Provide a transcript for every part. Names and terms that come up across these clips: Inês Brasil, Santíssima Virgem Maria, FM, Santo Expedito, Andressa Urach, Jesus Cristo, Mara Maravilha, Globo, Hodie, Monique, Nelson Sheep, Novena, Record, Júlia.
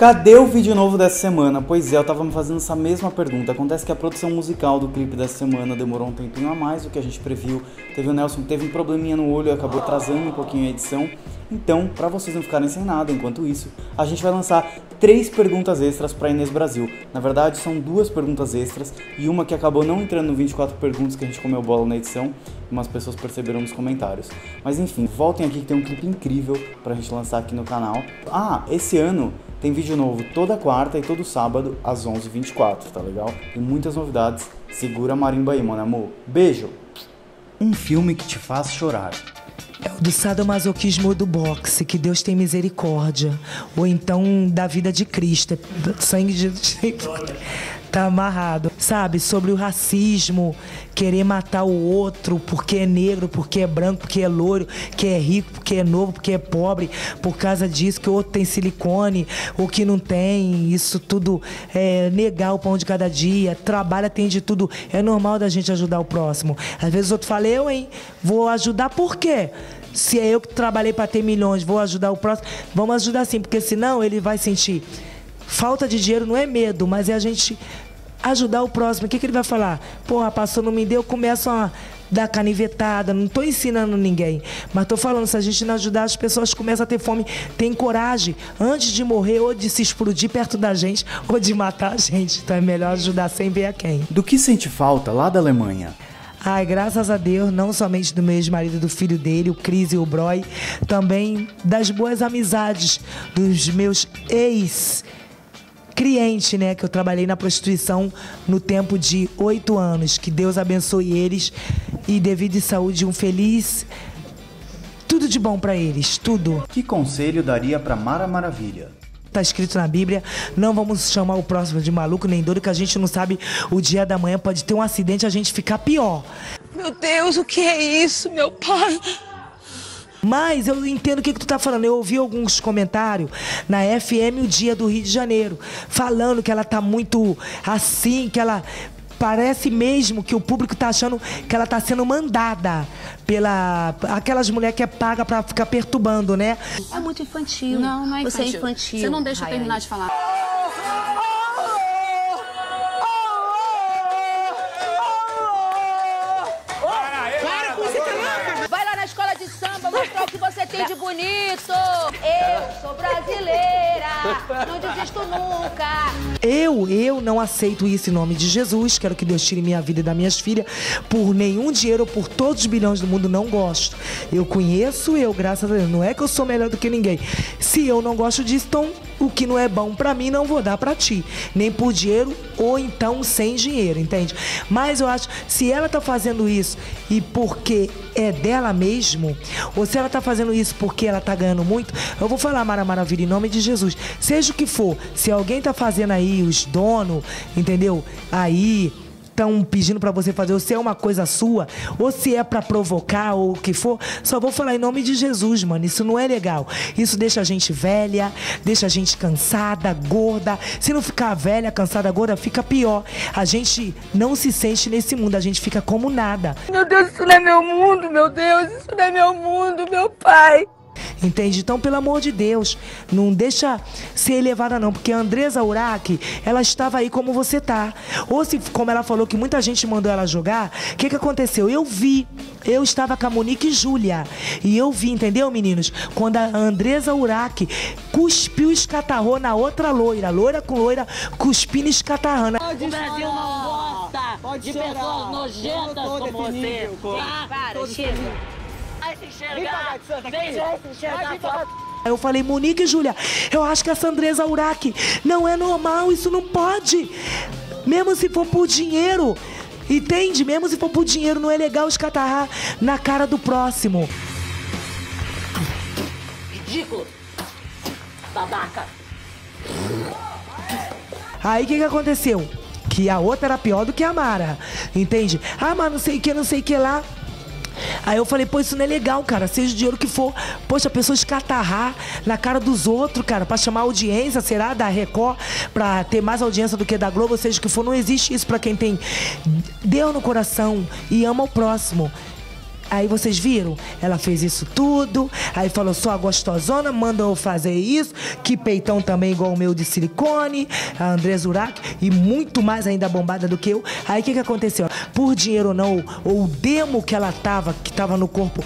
Cadê o vídeo novo dessa semana? Pois é, eu tava me fazendo essa mesma pergunta. Acontece que a produção musical do clipe dessa semana demorou um tempinho a mais do que a gente previu. O Nelson teve um probleminha no olho e acabou atrasando um pouquinho a edição. Então, pra vocês não ficarem sem nada enquanto isso, a gente vai lançar 3 perguntas extras pra Inês Brasil. Na verdade, são 2 perguntas extras e uma que acabou não entrando no 24 perguntas que a gente comeu bola na edição. Umas pessoas perceberam nos comentários. Mas enfim, voltem aqui que tem um clipe incrível pra gente lançar aqui no canal. Ah, esse ano tem vídeo novo toda quarta e todo sábado às 11h24, tá legal? Tem muitas novidades, segura a marimba aí, mon amor. Beijo! Um filme que te faz chorar. É o do sadomasoquismo do boxe, que Deus tem misericórdia. Ou então da vida de Cristo, sangue de... tá amarrado, sabe? Sobre o racismo, querer matar o outro porque é negro, porque é branco, porque é loiro, porque é rico, porque é novo, porque é pobre, por causa disso que o outro tem silicone, ou que não tem, isso tudo é negar o pão de cada dia, trabalha, tem de tudo, é normal da gente ajudar o próximo. Às vezes o outro fala, eu, hein, vou ajudar por quê? Se é eu que trabalhei para ter milhões, vou ajudar o próximo, vamos ajudar sim, porque senão ele vai sentir... Falta de dinheiro não é medo, mas é a gente ajudar o próximo. O que ele vai falar? Porra, passou, não me deu, começa a dar canivetada. Não estou ensinando ninguém, mas estou falando, se a gente não ajudar, as pessoas começam a ter fome, tem coragem. Antes de morrer ou de se explodir perto da gente, ou de matar a gente. Então é melhor ajudar sem ver a quem. Do que sente falta lá da Alemanha? Ai, graças a Deus, não somente do meu ex-marido, do filho dele, o Cris e o Broy, também das boas amizades dos meus ex cliente, né, que eu trabalhei na prostituição no tempo de 8 anos, que Deus abençoe eles e dê vida e saúde, um feliz, tudo de bom pra eles, tudo. Que conselho daria pra Mara Maravilha? Tá escrito na Bíblia, não vamos chamar o próximo de maluco nem doido, que a gente não sabe o dia da manhã, pode ter um acidente e a gente ficar pior. Meu Deus, o que é isso, meu pai? Mas eu entendo o que tu tá falando. Eu ouvi alguns comentários na FM o dia do Rio de Janeiro, falando que ela tá muito assim, que ela parece mesmo que o público tá achando que ela tá sendo mandada pela aquelas mulheres que é paga pra ficar perturbando, né? É muito infantil. Não, não é infantil. Você é infantil. Você não deixa eu terminar de falar. Mostrar o que você tem de bonito. Eu sou brasileira, não desisto nunca. Eu não aceito isso em nome de Jesus. Quero que Deus tire minha vida e da minhas filhas. Por nenhum dinheiro ou por todos os bilhões do mundo, não gosto. Eu conheço eu, graças a Deus. Não é que eu sou melhor do que ninguém. Se eu não gosto disso, então o que não é bom pra mim, não vou dar pra ti. Nem por dinheiro ou então sem dinheiro, entende? Mas eu acho, se ela tá fazendo isso e porque é dela mesmo, ou se ela tá fazendo isso porque ela tá ganhando muito, eu vou falar, Mara Maravilha, em nome de Jesus. Seja o que for, se alguém tá fazendo aí, os donos, entendeu? Aí estão pedindo pra você fazer, ou se é uma coisa sua, ou se é pra provocar, ou o que for, só vou falar em nome de Jesus, mano, isso não é legal. Isso deixa a gente velha, deixa a gente cansada, gorda. Se não ficar velha, cansada, gorda, fica pior. A gente não se sente nesse mundo, a gente fica como nada. Meu Deus, isso não é meu mundo, meu Deus, isso não é meu mundo, meu pai. Entende? Então, pelo amor de Deus, não deixa ser elevada não, porque a Andressa Urach, ela estava aí como você tá. Ou se, como ela falou, que muita gente mandou ela jogar, o que aconteceu? Eu vi, eu estava com a Monique e Júlia, e eu vi, entendeu, meninos? Quando a Andressa Urach cuspiu e escatarrou na outra loira, loira com loira, cuspindo e escatarrando. O Brasil não gosta de pessoas nojentas como você. Para, chega. Vai se enxergar, vai se enxergar. Eu falei, Monique e Júlia, eu acho que essa Andressa Urach não é normal, isso não pode. Mesmo se for por dinheiro, entende? Mesmo se for por dinheiro, não é legal escatarrar na cara do próximo. Ridículo. Babaca. Aí o que aconteceu? Que a outra era pior do que a Mara, entende? Ah, mas não sei o que, não sei o que lá. Aí eu falei, pô, isso não é legal, cara, seja o dinheiro que for. Poxa, a pessoa escatarrar na cara dos outros, cara, pra chamar audiência, será, da Record, pra ter mais audiência do que da Globo, seja o que for. Não existe isso pra quem tem Deus no coração e ama o próximo. Aí vocês viram, ela fez isso tudo, aí falou, sou a gostosona, mandou eu fazer isso, que peitão também igual o meu de silicone, a Andressa Urach, e muito mais ainda bombada do que eu. Aí o que aconteceu? Por dinheiro ou não, ou o demo que ela tava, que tava no corpo,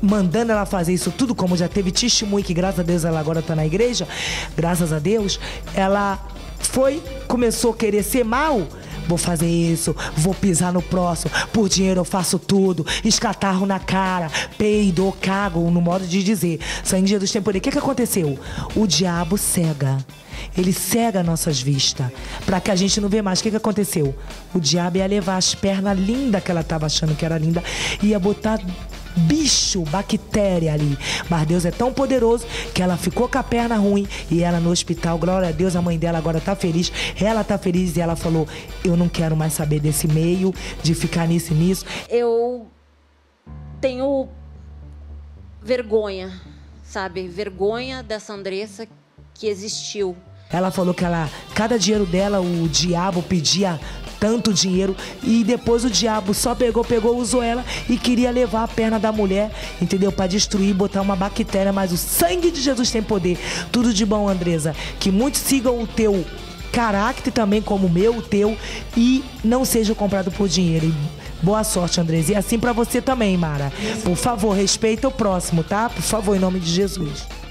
mandando ela fazer isso tudo, como já teve testemunho, que graças a Deus ela agora tá na igreja, graças a Deus, ela foi, começou a querer ser mal. Vou fazer isso, vou pisar no próximo, por dinheiro eu faço tudo, escatarro na cara, peido, cago, no modo de dizer. Sangue de Jesus tem poder. O que aconteceu? O diabo cega. Ele cega nossas vistas, para que a gente não vê mais. O que aconteceu? O diabo ia levar as pernas lindas que ela estava achando que era linda, ia botar bicho, bactéria ali. Mas Deus é tão poderoso que ela ficou com a perna ruim e ela no hospital, glória a Deus, a mãe dela agora tá feliz, ela tá feliz e ela falou, eu não quero mais saber desse meio, de ficar nisso e nisso. Eu tenho vergonha, sabe? Vergonha dessa Andressa que existiu. Ela falou que ela, cada dinheiro dela, o diabo pedia tanto dinheiro e depois o diabo só pegou, usou ela e queria levar a perna da mulher, entendeu? Para destruir, botar uma bactéria, mas o sangue de Jesus tem poder. Tudo de bom, Andressa. Que muitos sigam o teu caráter também, como o meu, o teu, e não sejam comprados por dinheiro. Boa sorte, Andressa. E assim para você também, Mara. Por favor, respeita o próximo, tá? Por favor, em nome de Jesus.